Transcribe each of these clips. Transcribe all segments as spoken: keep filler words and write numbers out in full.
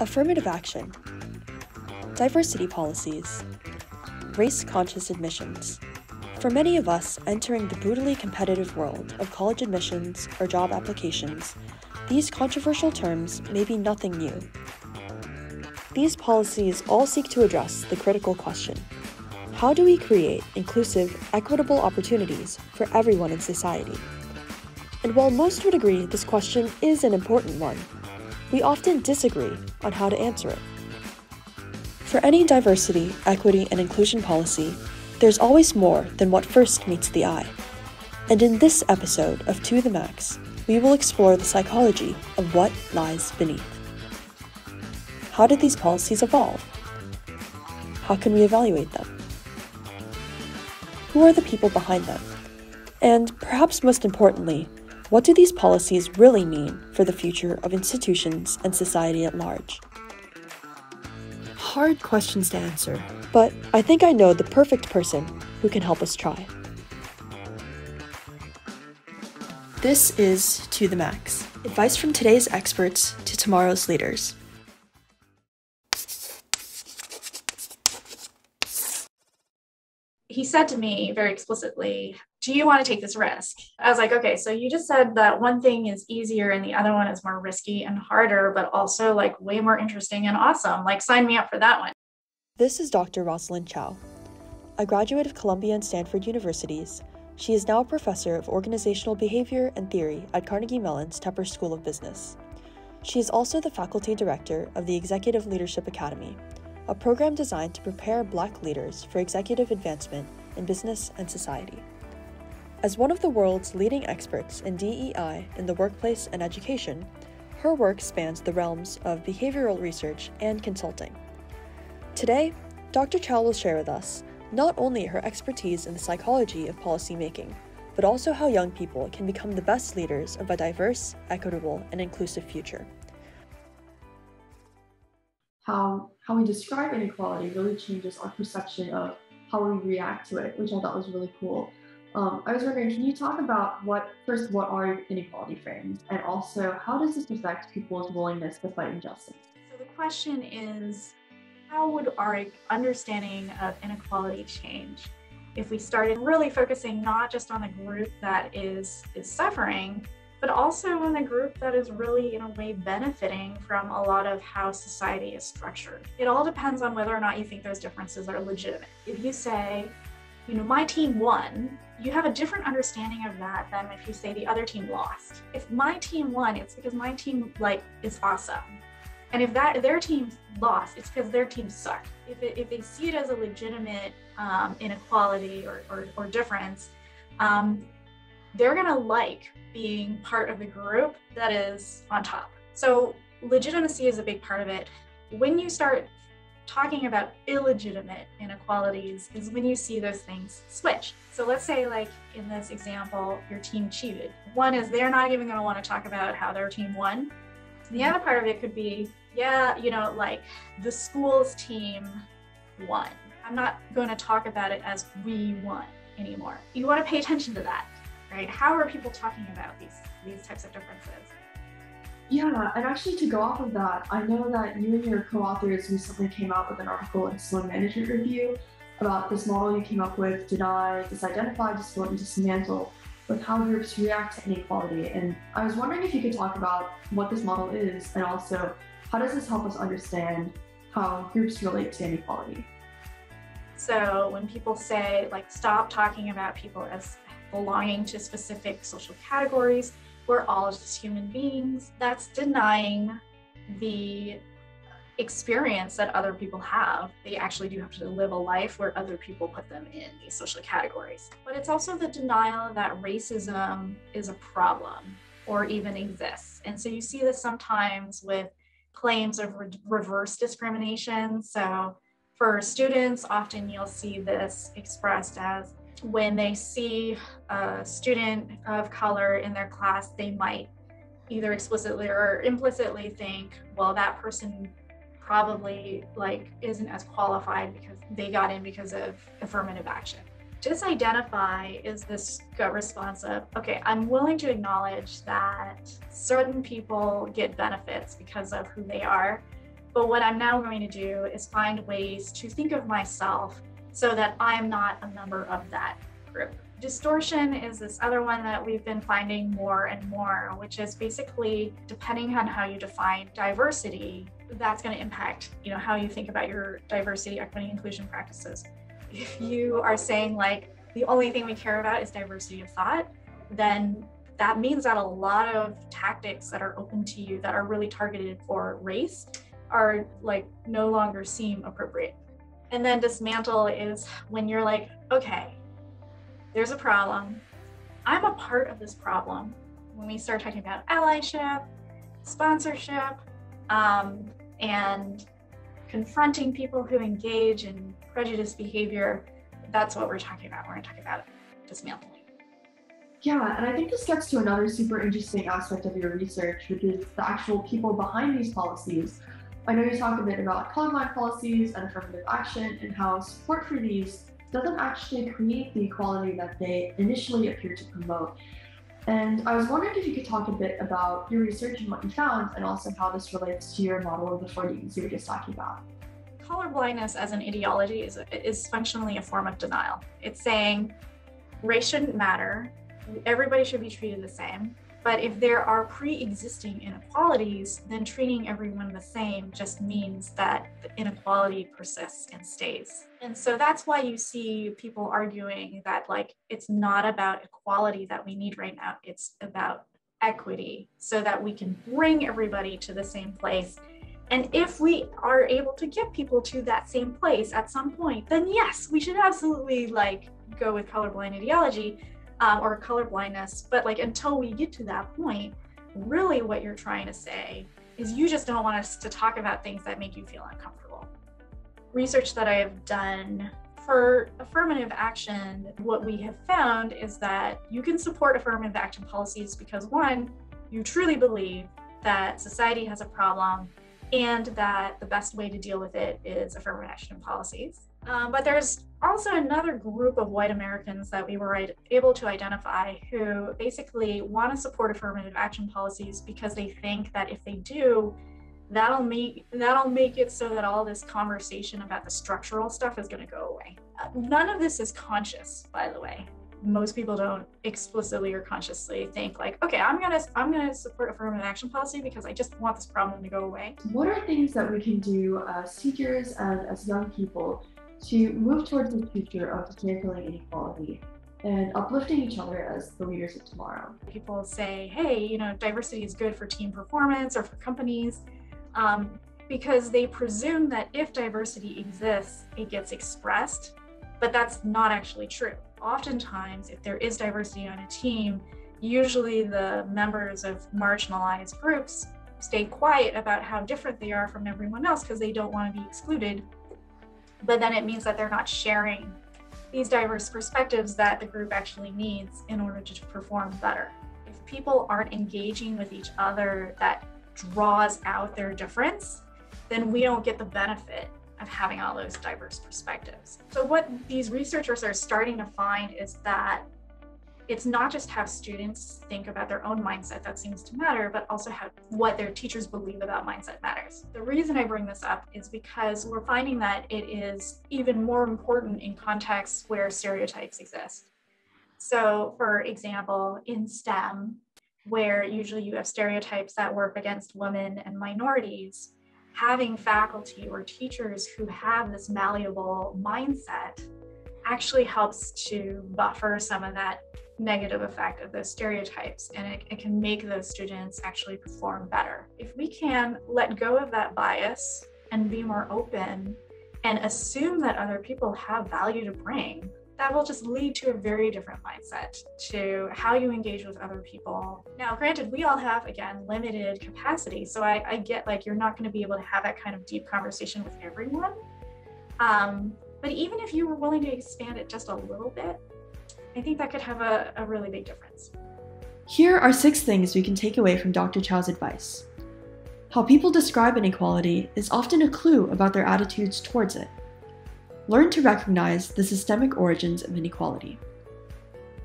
affirmative action, diversity policies, race-conscious admissions. For many of us entering the brutally competitive world of college admissions or job applications, these controversial terms may be nothing new. These policies all seek to address the critical question: how do we create inclusive, equitable opportunities for everyone in society? And while most would agree this question is an important one, we often disagree on how to answer it. For any diversity, equity, and inclusion policy, there's always more than what first meets the eye. And in this episode of To The Max, we will explore the psychology of what lies beneath. How did these policies evolve? How can we evaluate them? Who are the people behind them? And perhaps most importantly, what do these policies really mean for the future of institutions and society at large? Hard questions to answer, but I think I know the perfect person who can help us try. This is To The Max, advice from today's experts to tomorrow's leaders. He said to me very explicitly, do you want to take this risk? I was like, okay, so you just said that one thing is easier and the other one is more risky and harder, but also like way more interesting and awesome. Like, sign me up for that one. This is Doctor Rosalind Chow. A graduate of Columbia and Stanford universities, she is now a professor of organizational behavior and theory at Carnegie Mellon's Tepper School of Business. She is also the faculty director of the Executive Leadership Academy, a program designed to prepare Black leaders for executive advancement in business and society. As one of the world's leading experts in D E I in the workplace and education, her work spans the realms of behavioral research and consulting. Today, Doctor Chow will share with us not only her expertise in the psychology of policymaking, but also how young people can become the best leaders of a diverse, equitable, and inclusive future. How, how we describe inequality really changes our perception of how we react to it, which I thought was really cool. Um, I was wondering, can you talk about what, first, what are inequality frames? And also, how does this affect people's willingness to fight injustice? So the question is, how would our understanding of inequality change if we started really focusing not just on the group that is, is suffering, but also on the group that is really, in a way, benefiting from a lot of how society is structured? It all depends on whether or not you think those differences are legitimate. If you say, you know, my team won, you have a different understanding of that than if you say the other team lost. If my team won, it's because my team like is awesome. And if that their team lost, it's because their team sucked. If, it, if they see it as a legitimate um, inequality or, or, or difference, um, they're gonna like being part of the group that is on top. So legitimacy is a big part of it. When you start talking about illegitimate inequalities is when you see those things switch. So let's say, like in this example, your team cheated. One is they're not even gonna wanna talk about how their team won. The other part of it could be, yeah, you know, like the school's team won. I'm not gonna talk about it as we won anymore. You wanna pay attention to that. Right? How are people talking about these, these types of differences? Yeah, and actually to go off of that, I know that you and your co-authors recently came out with an article in Sloan Management Review about this model you came up with, deny, disidentify, disclose, and dismantle, with how groups react to inequality. And I was wondering if you could talk about what this model is, and also how does this help us understand how groups relate to inequality? So when people say, like, stop talking about people as belonging to specific social categories, we're all just human beings. That's denying the experience that other people have. They actually do have to live a life where other people put them in these social categories. But it's also the denial that racism is a problem or even exists. And so you see this sometimes with claims of re- reverse discrimination. So for students, often you'll see this expressed as, when they see a student of color in their class, they might either explicitly or implicitly think, well, that person probably like isn't as qualified because they got in because of affirmative action. Disidentify is this gut response of, okay, I'm willing to acknowledge that certain people get benefits because of who they are, But what I'm now going to do is find ways to think of myself so that I'm not a member of that group. Distortion is this other one that we've been finding more and more, which is basically, depending on how you define diversity, that's going to impact, you know, how you think about your diversity, equity, inclusion practices. If you are saying like, the only thing we care about is diversity of thought, then that means that a lot of tactics that are open to you that are really targeted for race are like no longer seem appropriate. And then dismantle is when you're like, okay, there's a problem. I'm a part of this problem. When we start talking about allyship, sponsorship, um, and confronting people who engage in prejudiced behavior, that's what we're talking about. We're going to talk about dismantling. Yeah, and I think this gets to another super interesting aspect of your research, which is the actual people behind these policies. I know you talked a bit about colorblind policies and affirmative action and how support for these doesn't actually create the equality that they initially appear to promote. And I was wondering if you could talk a bit about your research and what you found, and also how this relates to your model of the four Ds you were just talking about. Colorblindness as an ideology is, is functionally a form of denial. It's saying race shouldn't matter, everybody should be treated the same. But if there are pre-existing inequalities, then treating everyone the same just means that the inequality persists and stays. And so that's why you see people arguing that like, it's not about equality that we need right now, it's about equity, so that we can bring everybody to the same place. And if we are able to get people to that same place at some point, then yes, we should absolutely like go with colorblind ideology. Um, or colorblindness, but like until we get to that point, really what you're trying to say is you just don't want us to talk about things that make you feel uncomfortable. Research that I have done for affirmative action, what we have found is that you can support affirmative action policies because, one, you truly believe that society has a problem and that the best way to deal with it is affirmative action policies. Um, but there's also another group of white Americans that we were able to identify who basically want to support affirmative action policies because they think that if they do, that'll make, that'll make it so that all this conversation about the structural stuff is going to go away. None of this is conscious, by the way. Most people don't explicitly or consciously think like, okay, I'm gonna I'm gonna support affirmative action policy because I just want this problem to go away. What are things that we can do as teachers and as young people to move towards the future of dismantling inequality and uplifting each other as the leaders of tomorrow? People say, hey, you know, diversity is good for team performance or for companies, um, because they presume that if diversity exists, it gets expressed, but that's not actually true. Oftentimes, if there is diversity on a team, usually the members of marginalized groups stay quiet about how different they are from everyone else because they don't want to be excluded. But then it means that they're not sharing these diverse perspectives that the group actually needs in order to perform better. If people aren't engaging with each other, that draws out their difference, then we don't get the benefit of having all those diverse perspectives. So what these researchers are starting to find is that it's not just how students think about their own mindset that seems to matter, but also how what their teachers believe about mindset matters. The reason I bring this up is because we're finding that it is even more important in contexts where stereotypes exist. So for example, in STEM, where usually you have stereotypes that work against women and minorities, having faculty or teachers who have this malleable mindset actually helps to buffer some of that negative effect of those stereotypes, and it, it can make those students actually perform better. If we can let go of that bias and be more open and assume that other people have value to bring, that will just lead to a very different mindset to how you engage with other people. Now, granted, we all have, again, limited capacity. So I, I get like, you're not gonna be able to have that kind of deep conversation with everyone. Um, but even if you were willing to expand it just a little bit, I think that could have a, a really big difference. Here are six things we can take away from Doctor Chow's advice. How people describe inequality is often a clue about their attitudes towards it. Learn to recognize the systemic origins of inequality.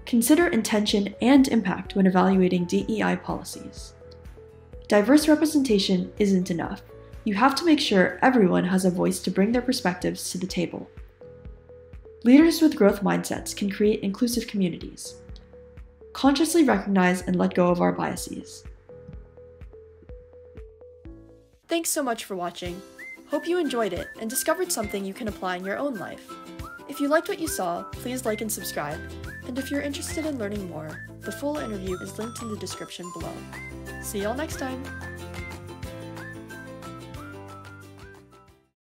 Consider intention and impact when evaluating D E I policies. Diverse representation isn't enough, You have to make sure everyone has a voice to bring their perspectives to the table. Leaders with growth mindsets can create inclusive communities. Consciously recognize and let go of our biases. Thanks so much for watching. Hope you enjoyed it and discovered something you can apply in your own life. If you liked what you saw, please like and subscribe. And if you're interested in learning more, the full interview is linked in the description below. See y'all next time!